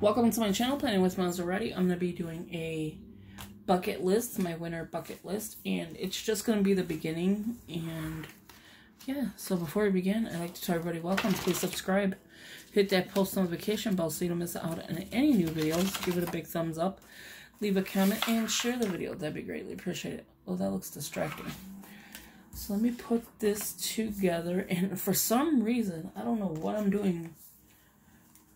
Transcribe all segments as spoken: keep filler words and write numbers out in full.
Welcome to my channel, Planning with Monserrate. I'm going to be doing a bucket list, my winter bucket list, and it's just going to be the beginning. And yeah, so before we begin, I'd like to tell everybody welcome. Please subscribe, hit that post notification bell so you don't miss out on any new videos. Give it a big thumbs up, leave a comment, and share the video. That'd be greatly appreciated. Oh, that looks distracting. So let me put this together, and for some reason, I don't know what I'm doing.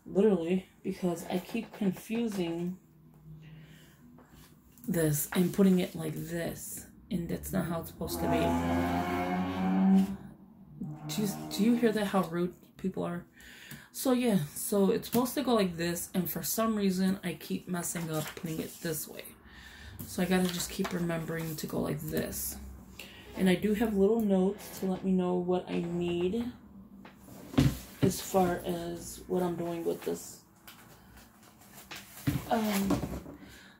Literally, because I keep confusing this and putting it like this, and that's not how it's supposed to be. Do you, do you hear that, how rude people are? So yeah, so it's supposed to go like this, and for some reason I keep messing up putting it this way. So I gotta just keep remembering to go like this. And I do have little notes to let me know what I need as far as what I'm doing with this. Um,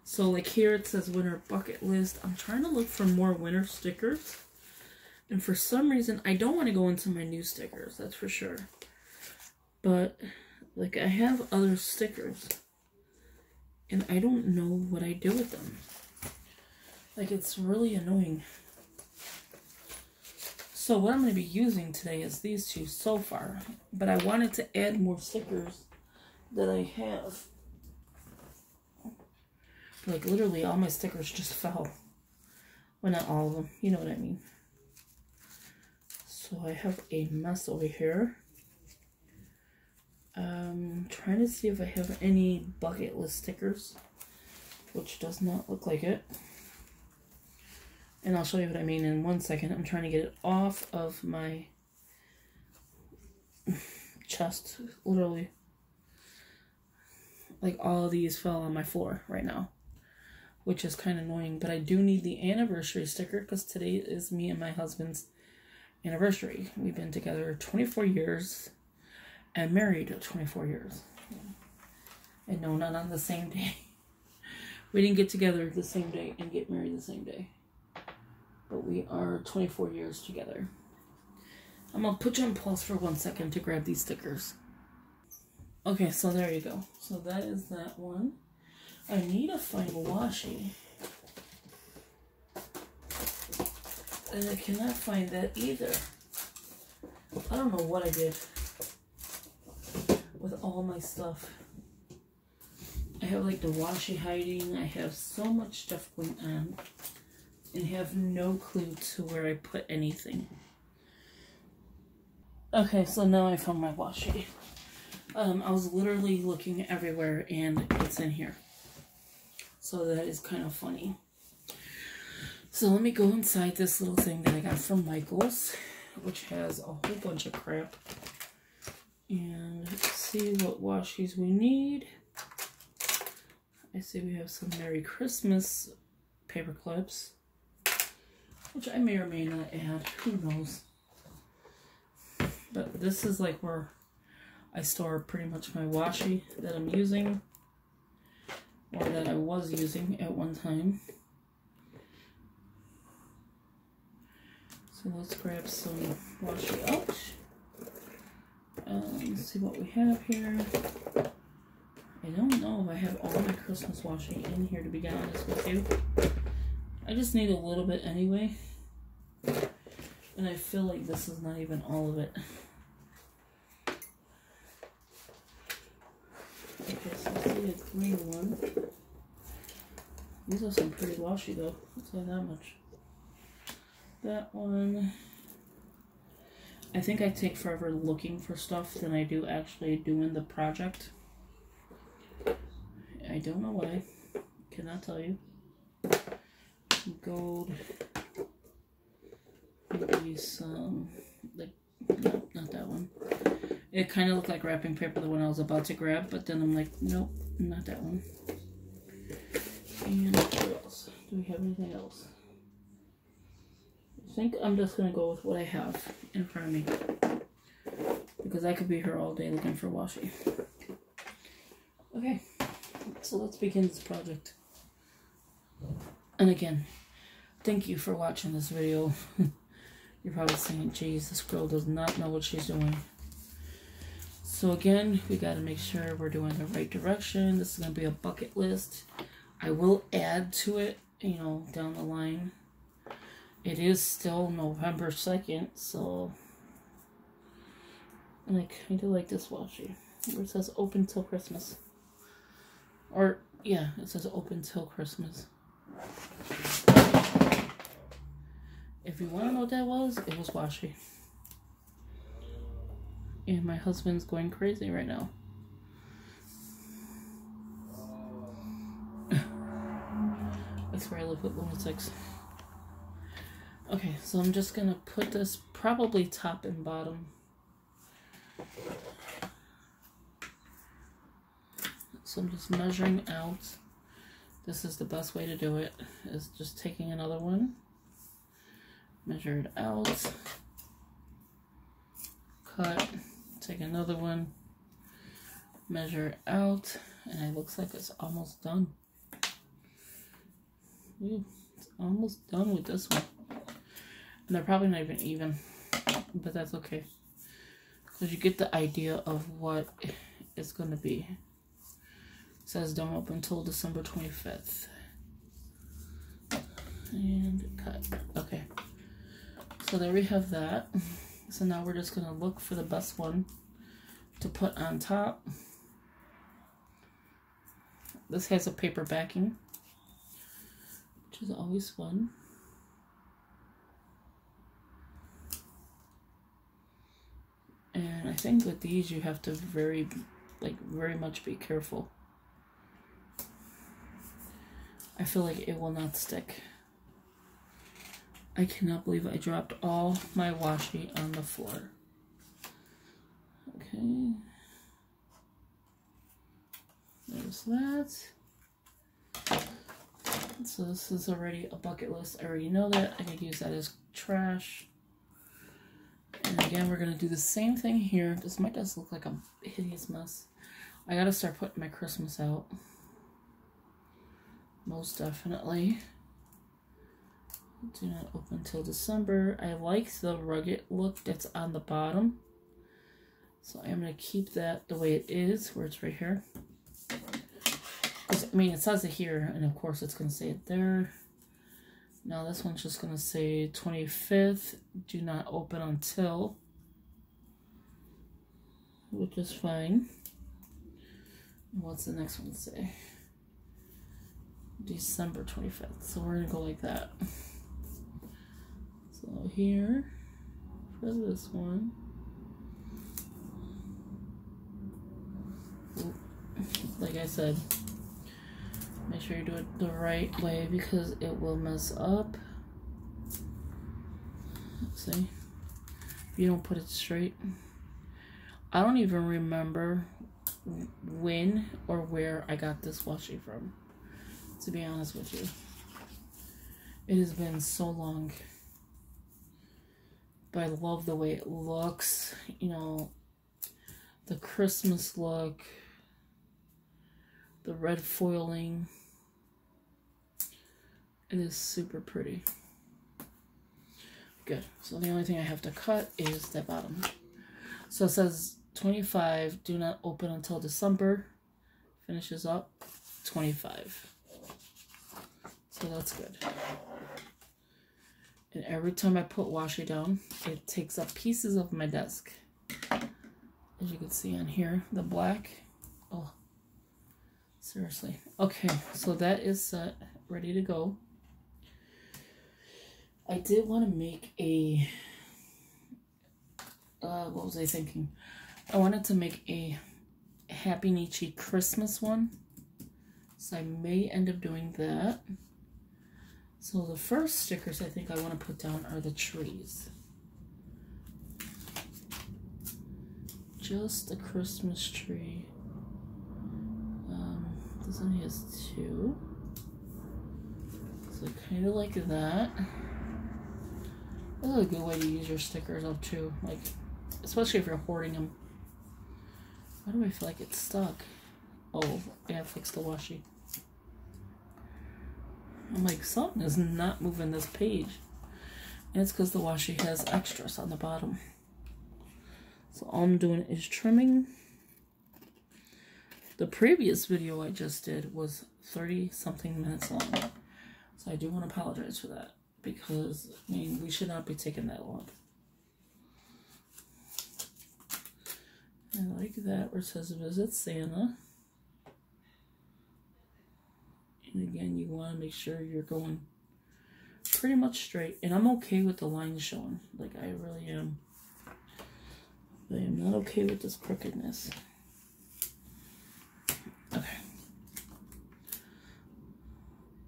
so like here it says winter bucket list. I'm trying to look for more winter stickers, and for some reason I don't want to go into my new stickers, that's for sure. But like I have other stickers and I don't know what I do with them. Like it's really annoying. So what I'm going to be using today is these two so far, but I wanted to add more stickers that I have. Like literally all my stickers just fell. Well, not all of them, you know what I mean. So I have a mess over here. Um, trying to see if I have any bucket list stickers, which does not look like it. And I'll show you what I mean in one second. I'm trying to get it off of my chest, literally. Like all of these fell on my floor right now, which is kind of annoying. But I do need the anniversary sticker because today is me and my husband's anniversary. We've been together twenty-four years and married twenty-four years. And no, not on the same day. We didn't get together the same day and get married the same day. But we are twenty-four years together. I'm gonna put you on pause for one second to grab these stickers. Okay, so there you go. So that is that one. I need to find washi. And I cannot find that either. I don't know what I did with all my stuff. I have like the washi hiding. I have so much stuff going on. And have no clue to where I put anything. Okay, so now I found my washi. Um, I was literally looking everywhere and it's in here. So that is kind of funny. So let me go inside this little thing that I got from Michael's, which has a whole bunch of crap. And see what washis we need. I see we have some Merry Christmas paper clips, which I may or may not add, who knows. But this is like where I store pretty much my washi that I'm using, or that I was using at one time. So let's grab some washi out. Um, let's see what we have here. I don't know if I have all my Christmas washi in here, to be honest with you. I just need a little bit anyway, and I feel like this is not even all of it. Okay, so I see a green one. These are some pretty washi though, I'll say that much. That one, I think I take forever looking for stuff than I do actually doing the project. I don't know why, cannot tell you. Gold, maybe some, like, no, not that one. It kind of looked like wrapping paper, the one I was about to grab, but then I'm like, nope, not that one. And what else? Do we have anything else? I think I'm just going to go with what I have in front of me, because I could be here all day looking for washi. Okay, so let's begin this project. And again, thank you for watching this video. You're probably saying, geez, this girl does not know what she's doing. So again, we got to make sure we're doing the right direction. This is going to be a bucket list. I will add to it, you know, down the line. It is still November second, so... And I kind of like this washi, where it says open till Christmas. Or, yeah, it says open till Christmas. If you want to know what that was, it was washi. And my husband's going crazy right now. That's where I live with lunatics. Okay, so I'm just going to put this probably top and bottom. So I'm just measuring out. This is the best way to do it, is just taking another one, measure it out, cut, take another one, measure it out, and it looks like it's almost done. Ooh, it's almost done with this one. And they're probably not even even, but that's okay, because you get the idea of what it's going to be. It says don't open until December twenty-fifth. And cut. Okay. So there we have that. So now we're just going to look for the best one to put on top. This has a paper backing, which is always fun. And I think with these you have to very, like, very much be careful. I feel like it will not stick. I cannot believe I dropped all my washi on the floor. Okay. There's that. So this is already a bucket list. I already know that. I could use that as trash. And again, we're going to do the same thing here. This might just look like a hideous mess. I got to start putting my Christmas out. Most definitely. Do not open till December. I like the rugged look that's on the bottom. So I'm going to keep that the way it is, where it's right here. I mean, it says it here, and of course it's going to say it there. Now this one's just going to say twenty-fifth. Do not open until. Which is fine. What's the next one say? December twenty-fifth. So we're gonna go like that. So here for this one. Like I said, make sure you do it the right way because it will mess up. Let's see. If you don't put it straight. I don't even remember when or where I got this washi from. To be honest with you, it has been so long, but I love the way it looks, you know, the Christmas look, the red foiling. It is super pretty. Good. So the only thing I have to cut is that bottom. So it says twenty-five, do not open until December, finishes up twenty-five. So that's good. And every time I put washi down, it takes up pieces of my desk. As you can see on here, the black. Oh, seriously. Okay, so that is set, ready to go. I did want to make a, uh, what was I thinking? I wanted to make a Happynichi Christmas one. So I may end up doing that. So the first stickers I think I want to put down are the trees. Just the Christmas tree. Um, this one has two. So kind of like that. That's a good way to use your stickers up too. Like, especially if you're hoarding them. Why do I feel like it's stuck? Oh, yeah, fix the washi. I'm like, something is not moving this page. And it's because the washi has extras on the bottom. So all I'm doing is trimming The previous video I just did was thirty something minutes long. So I do want to apologize for that, because I mean, we should not be taking that long. I like that where it says visit Santa. And again, you want to make sure you're going pretty much straight. And I'm okay with the lines showing. Like, I really am. But I'm not okay with this crookedness. Okay.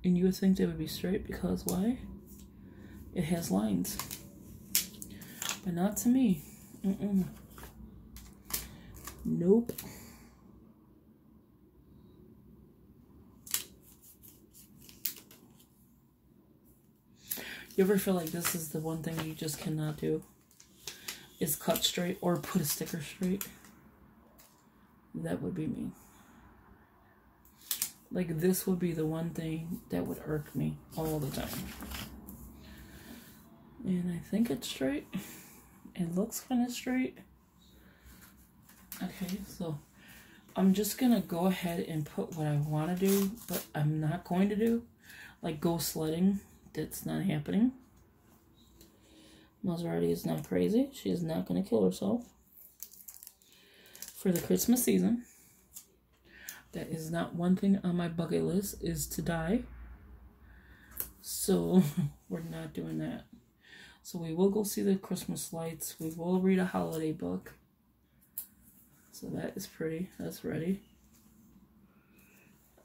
And you would think they would be straight because why? It has lines. But not to me. Mm-mm. Nope. You ever feel like this is the one thing you just cannot do? Is cut straight or put a sticker straight? That would be me. Like, this would be the one thing that would irk me all the time. And I think it's straight. It looks kind of straight. Okay, so I'm just going to go ahead and put what I want to do, but I'm not going to do. Like, go sledding. That's not happening. Monserrate is not crazy. She is not going to kill herself for the Christmas season. That is not one thing on my bucket list, is to die. So we're not doing that. So we will go see the Christmas lights. We will read a holiday book. So that is pretty. That's ready.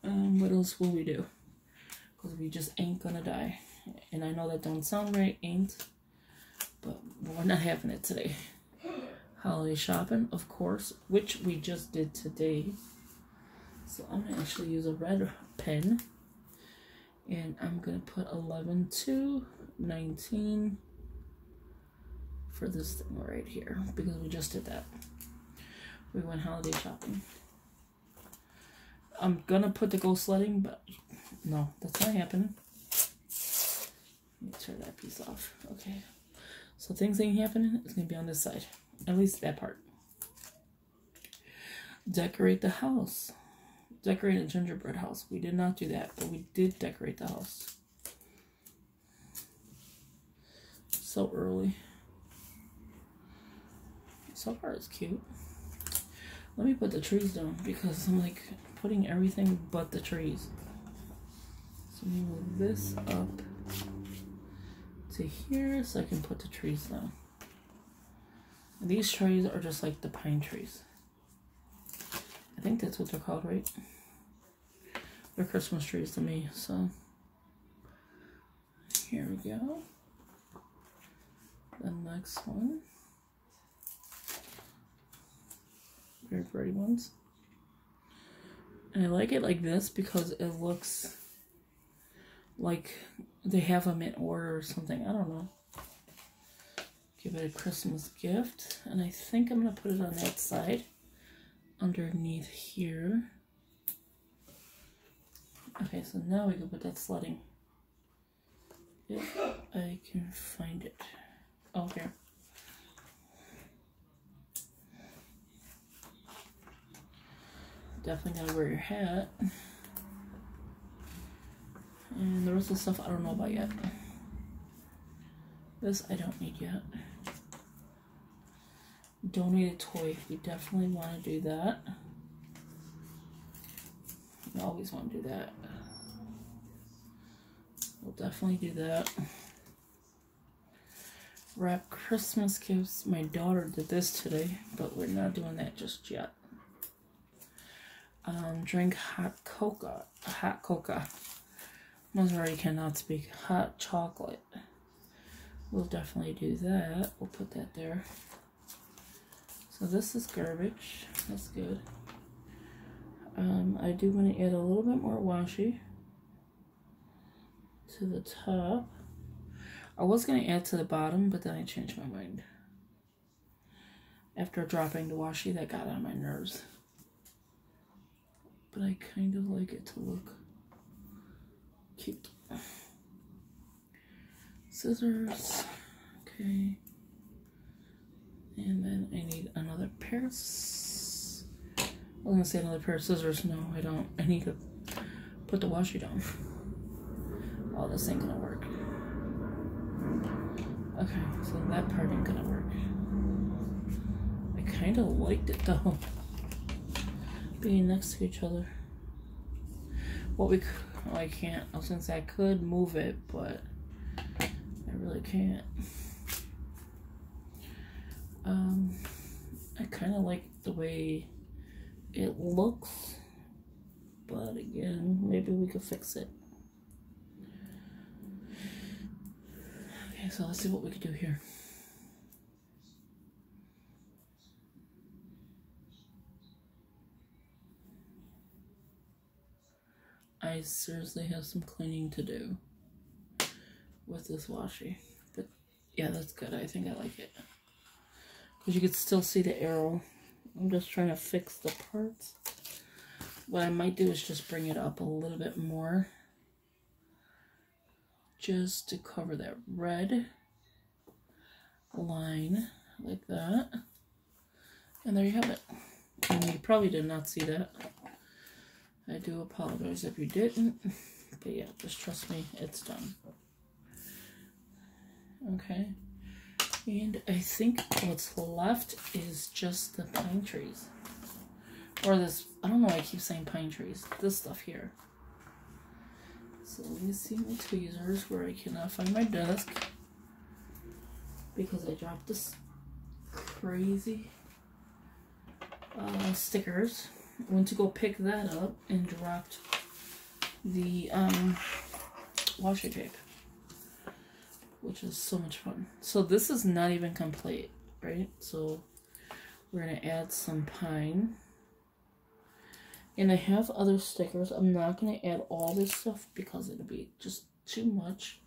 Um, what else will we do? Because we just ain't gonna die. And I know that don't sound right, ain't. But we're not having it today. Holiday shopping, of course, which we just did today. So I'm gonna actually use a red pen. And I'm gonna put eleven to nineteen for this thing right here. Because we just did that. We went holiday shopping. I'm gonna put the go sledding, but no, that's not happening. Let me turn that piece off. Okay. So things ain't happening. It's gonna be on this side. At least that part. Decorate the house. Decorate a gingerbread house. We did not do that, but we did decorate the house. So early. So far it's cute. Let me put the trees down, because I'm like putting everything but the trees. So let me move this up to here so I can put the trees down. And these trees are just like the pine trees. I think that's what they're called, right? They're Christmas trees to me, so. Here we go. The next one. Very pretty ones. And I like it like this because it looks like they have them in order or something. I don't know. Give it a Christmas gift. And I think I'm going to put it on that side. Underneath here. Okay, so now we can put that sledding. If I can find it. Oh, here. Definitely gotta wear your hat. And the rest of the stuff I don't know about yet. This I don't need yet. Donate a toy. You definitely want to do that. You always want to do that. We'll definitely do that. Wrap Christmas gifts. My daughter did this today, but we're not doing that just yet. Um, drink hot cocoa. Hot cocoa. Monserrate cannot speak. Hot chocolate. We'll definitely do that. We'll put that there. So this is garbage. That's good. Um, I do want to add a little bit more washi to the top. I was going to add to the bottom, but then I changed my mind. After dropping the washi, that got on my nerves. But I kind of like it to look cute. Scissors. Okay. And then I need another pair. I'm gonna say another pair of scissors. No, I don't. I need to put the washi down. Oh, this ain't gonna work. Okay, so that part ain't gonna work. I kind of liked it though. Being next to each other. What we... Oh, I can't. I was gonna say I could move it, but I really can't. Um, I kind of like the way it looks, but again, maybe we could fix it. Okay, so let's see what we could do here. I seriously have some cleaning to do with this washi, but yeah, that's good. I think I like it. Because you could still see the arrow. I'm just trying to fix the parts. What I might do is just bring it up a little bit more. Just to cover that red line like that. And there you have it. And you probably did not see that. I do apologize if you didn't. But yeah, just trust me, it's done. Okay. And I think what's left is just the pine trees. Or this, I don't know why I keep saying pine trees. This stuff here. So let me see my tweezers where I cannot find my desk. Because I dropped this crazy uh, stickers. I went to go pick that up and dropped the um, washi tape. Which is so much fun. So this is not even complete, right? So we're gonna add some pine. And I have other stickers. I'm not gonna add all this stuff because it'll be just too much.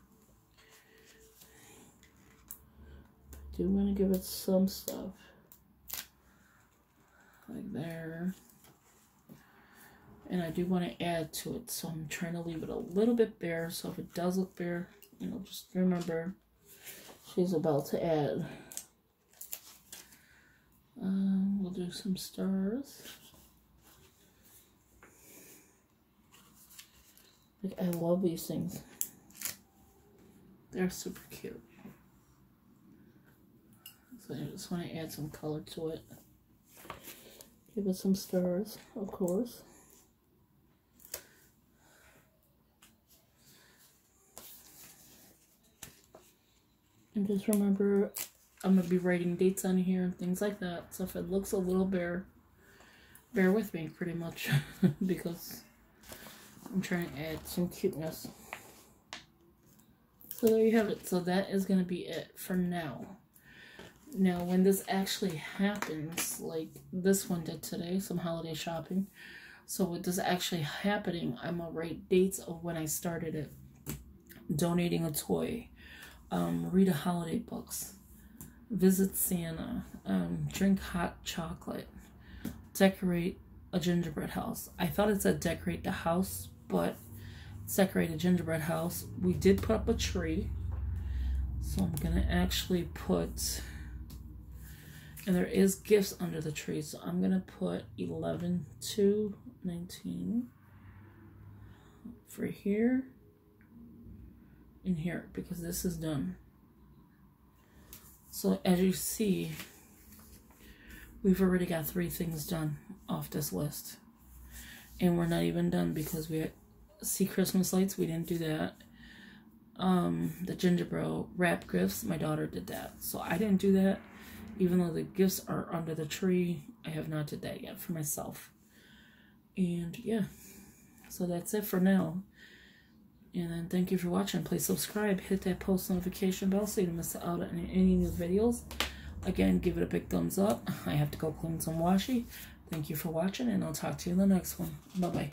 I do wanna give it some stuff. Like there. And I do wanna add to it, so I'm trying to leave it a little bit bare, so if it does look bare, you know, just remember she's about to add. Um, we'll do some stars. Like, I love these things. They're super cute. So I just want to add some color to it. Give it some stars, of course. And just remember, I'm going to be writing dates on here and things like that. So if it looks a little bare, bear with me pretty much. Because I'm trying to add some cuteness. So there you have it. So that is going to be it for now. Now when this actually happens, like this one did today, some holiday shopping. So with this actually happening, I'm going to write dates of when I started it. Donating a toy. Um, read a holiday books, visit Santa, um, drink hot chocolate, decorate a gingerbread house. I thought it said decorate the house, but it's decorate a gingerbread house. We did put up a tree, so I'm gonna actually put, and there is gifts under the tree, so I'm gonna put eleven to nineteen for here. In here, because this is done. So as you see, we've already got three things done off this list, and we're not even done because we had, see, Christmas lights, we didn't do that. Um, the gingerbread wrap gifts, my daughter did that, so I didn't do that. Even though the gifts are under the tree, I have not did that yet for myself. And yeah, so that's it for now. And then thank you for watching. Please subscribe, hit that post notification bell so you don't miss out on any new videos. Again, give it a big thumbs up. I have to go clean some washi. Thank you for watching, and I'll talk to you in the next one. Bye-bye.